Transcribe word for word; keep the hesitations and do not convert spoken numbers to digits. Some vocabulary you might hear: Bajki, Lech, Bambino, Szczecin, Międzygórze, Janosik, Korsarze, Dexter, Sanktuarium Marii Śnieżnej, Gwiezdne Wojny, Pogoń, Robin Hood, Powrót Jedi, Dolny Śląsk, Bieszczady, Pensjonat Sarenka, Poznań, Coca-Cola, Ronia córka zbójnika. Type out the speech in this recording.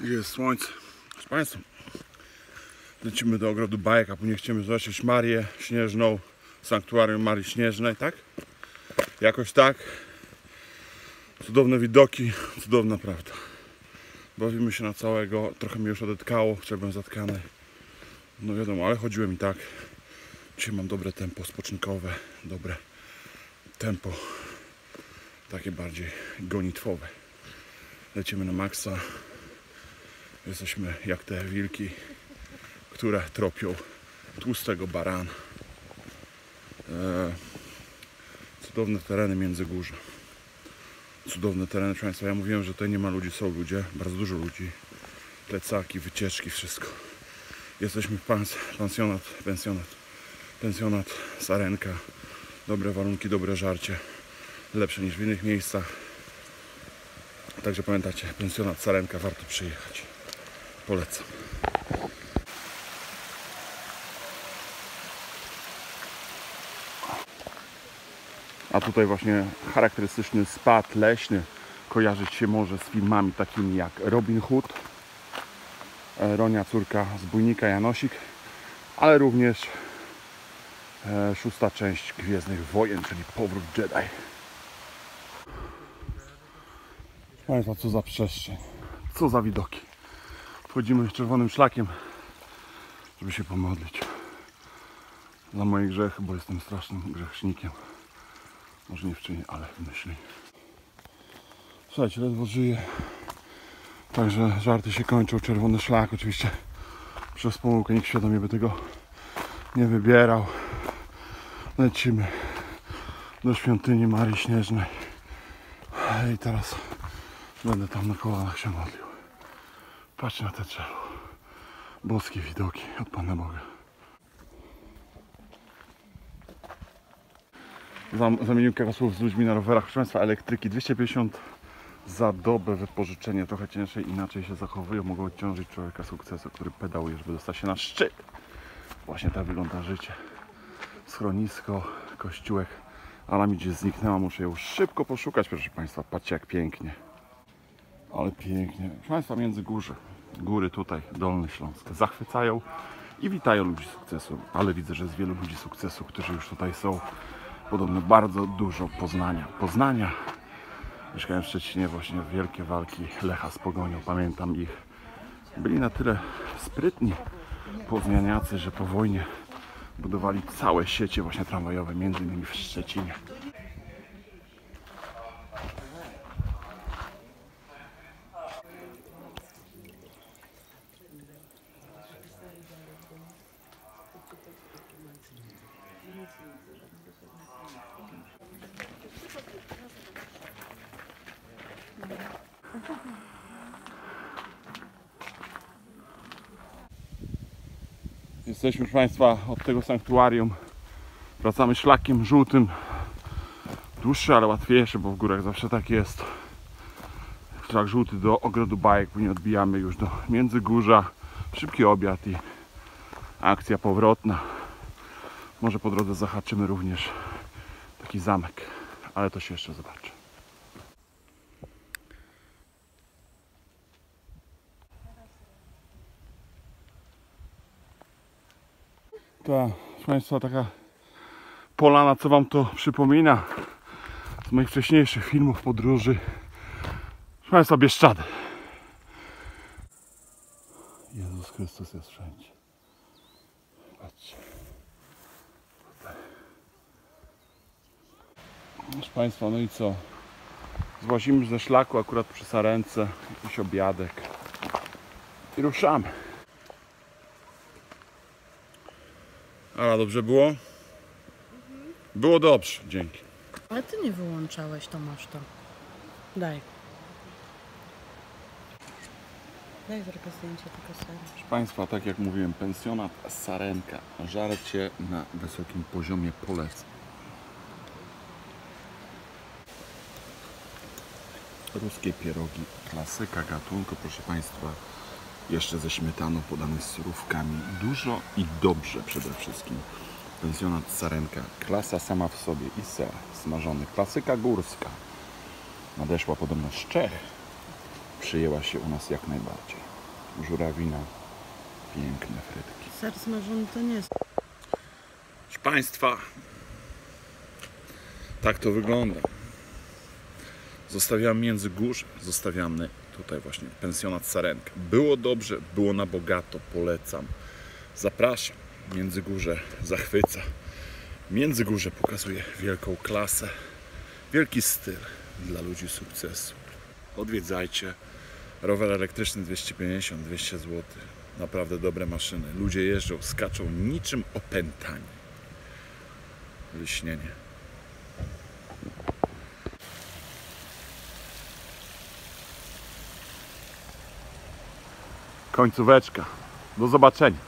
Jest słońce. Proszę Państwa, lecimy do ogrodu bajek, a później chcemy zobaczyć Marię Śnieżną, Sanktuarium Marii Śnieżnej, tak? Jakoś tak. Cudowne widoki, cudowna prawda. Bawimy się na całego, trochę mi już odetkało, chciałbym zatkane. No wiadomo, ale chodziłem i tak. Dzisiaj mam dobre tempo spoczynkowe, dobre tempo takie bardziej gonitwowe. Lecimy na maksa. Jesteśmy jak te wilki, które tropią tłustego barana. Eee, cudowne tereny Międzygórze. Cudowne tereny, proszę Państwa. Ja mówiłem, że tutaj nie ma ludzi, są ludzie, bardzo dużo ludzi. Plecaki, wycieczki, wszystko. Jesteśmy w pans, pensjonat, pensjonat, pensjonat Sarenka. Dobre warunki, dobre żarcie. Lepsze niż w innych miejscach. Także pamiętajcie, pensjonat Sarenka, warto przyjechać. Polecam. A tutaj właśnie charakterystyczny spad leśny, kojarzyć się może z filmami takimi jak Robin Hood, Ronia córka zbójnika, Janosik, ale również szósta część Gwiezdnych Wojen, czyli Powrót Jedi. Państwa, co za przestrzeń, co za widoki. Wchodzimy czerwonym szlakiem, żeby się pomodlić za moje grzechy, bo jestem strasznym grzesznikiem. Może nie w czynie, ale w myśli. Słuchajcie, ledwo żyję. Także żarty się kończą. Czerwony szlak oczywiście przez pomyłkę. Nikt świadomie by tego nie wybierał. Lecimy do świątyni Marii Śnieżnej. I teraz będę tam na kolanach się modlił. Patrzcie na te drzewo. Boskie widoki od Pana Boga. Zamienił kilka słów z ludźmi na rowerach. Proszę Państwa, elektryki dwieście pięćdziesiąt za dobę wypożyczenie. Trochę ciężej, inaczej się zachowują. Mogą odciążyć człowieka sukcesu, który pedałuje, żeby dostać się na szczyt. Właśnie tak wygląda życie. Schronisko, kościółek. Ala mi gdzieś zniknęła, muszę ją szybko poszukać. Proszę Państwa, patrzcie jak pięknie. Ale pięknie. Proszę Państwa, Międzygórze. Góry tutaj, Dolny Śląsk. Zachwycają i witają ludzi sukcesu. Ale widzę, że jest wielu ludzi sukcesu, którzy już tutaj są. Podobno bardzo dużo Poznania. Poznania. Mieszkałem w Szczecinie, właśnie wielkie walki Lecha z Pogonią. Pamiętam ich. Byli na tyle sprytni poznaniacy, że po wojnie budowali całe siecie właśnie tramwajowe, między innymi w Szczecinie. Jesteśmy, proszę Państwa, od tego sanktuarium. Wracamy szlakiem żółtym. Dłuższy, ale łatwiejszy, bo w górach zawsze tak jest. Szlak żółty do ogrodu bajek, później odbijamy już do Międzygórza. Szybki obiad i akcja powrotna. Może po drodze zahaczymy również taki zamek, ale to się jeszcze zobaczy. Ta, proszę Państwa, taka polana, co Wam to przypomina z moich wcześniejszych filmów, podróży. Proszę Państwa, Bieszczady. Jezus Chrystus jest wszędzie. Patrzcie. Proszę Państwa, no i co? Złazimy ze szlaku, akurat przy Sarence, jakiś obiadek. I ruszamy. Ale dobrze było? Mhm. Było dobrze, dzięki. Ale ty nie wyłączałeś, Tomasz, to. Daj. Daj trochę zdjęcia, tylko serio. Proszę Państwa, tak jak mówiłem, pensjonat Sarenka. Żarcie na wysokim poziomie, polecam. Ruskie pierogi, klasyka gatunku, proszę Państwa. Jeszcze ze śmietaną, podane z surówkami. Dużo i dobrze przede wszystkim. Pensjonat Sarenka. Klasa sama w sobie i ser smażony. Klasyka górska. Nadeszła podobno z Czech. przyjęła się u nas jak najbardziej. Żurawina, piękne frytki. Ser smażony to nie jest. Proszę Państwa, tak to wygląda. Zostawiam Międzygórze, zostawiamy tutaj właśnie pensjonat Sarenka. Było dobrze, było na bogato, polecam. Zapraszam. Międzygórze zachwyca. Międzygórze pokazuje wielką klasę, wielki styl dla ludzi sukcesu. Odwiedzajcie. Rower elektryczny dwieście pięćdziesiąt, dwieście złotych. Naprawdę dobre maszyny. Ludzie jeżdżą, skaczą niczym opętani. Lśnienie. Końcóweczka. Do zobaczenia.